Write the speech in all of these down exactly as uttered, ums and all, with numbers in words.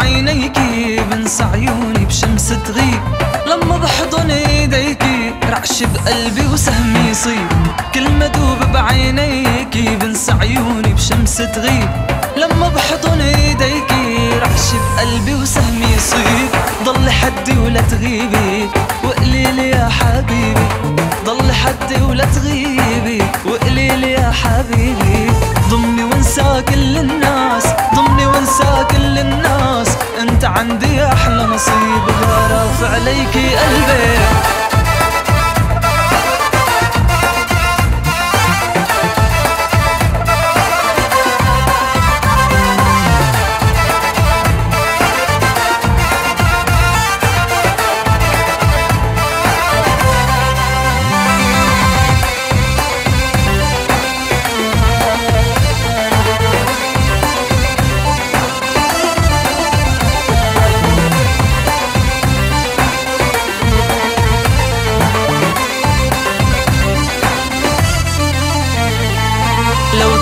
عينيكي بنسى عيوني بشمس تغيب، لما ضحضن ايديكي رعش بقلبي وسهم يصيب، كل ما دوب بعينيكي بنسى عيوني بشمس تغيب، لما بحضن ايديكي رعش بقلبي وسهم يصيب، ضل حدي ولا تغيبي وقليلي يا حبيبي، ضل حدي ولا تغيبي وقليلي يا حبيبي، ضمني وانسى كل الناس، ضمني وانسى كل الناس، انت عندي احلى نصيب يا رافع عليكي قلبي.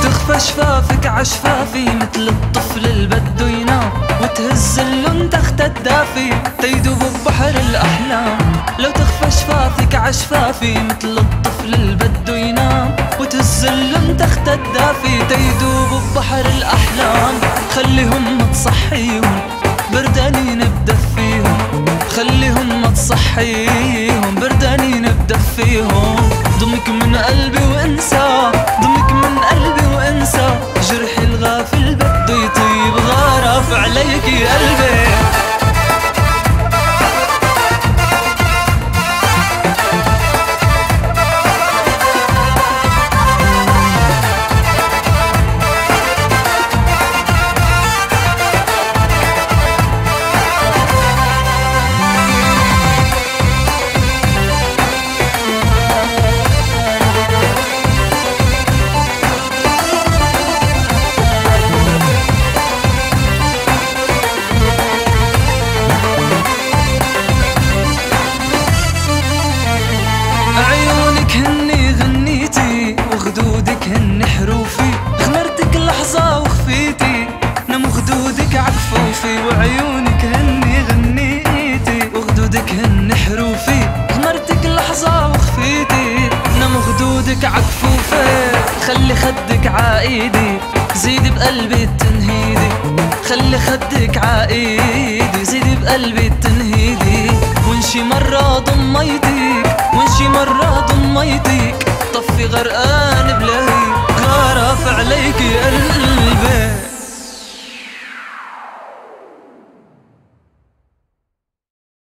تخفى شفافك عشفافي مثل الطفل اللي بده ينام، وتهز اللون تخت الدافي تيدوب ببحر الاحلام، لو تخفى شفافك عشفافي مثل الطفل اللي بده ينام، وتهز اللون تخت الدافي تيدوب ببحر الاحلام، خليهم ما تصحيهم بردانين بدفيهم، خليهم ما تصحيهم بردانين بدفيهم، ضمك من قلبي وانسى، ضمك من قلبي وانسى، جرحي الغافل بده يطيب غرف عليكي قلبي. عيونك هني غنيتي وخدودك هني حروفي، غمرتك لحظة وخفيتي نم خدودك عكفوفي، وعيونك هني غنيتي وخدودك هني حروفي، غمرتك لحظة وخفيتي نم خدودك عكفوفي، خلي خدك عايدي زيدي بقلبي التنهيدي، خلي خدك عايدي زيدي بقلبي التنهيدي، وانشي مرة ضميتك وانشي مرة ضميتك، طفي غرقان بلاهيك غرف عليكي قلبي.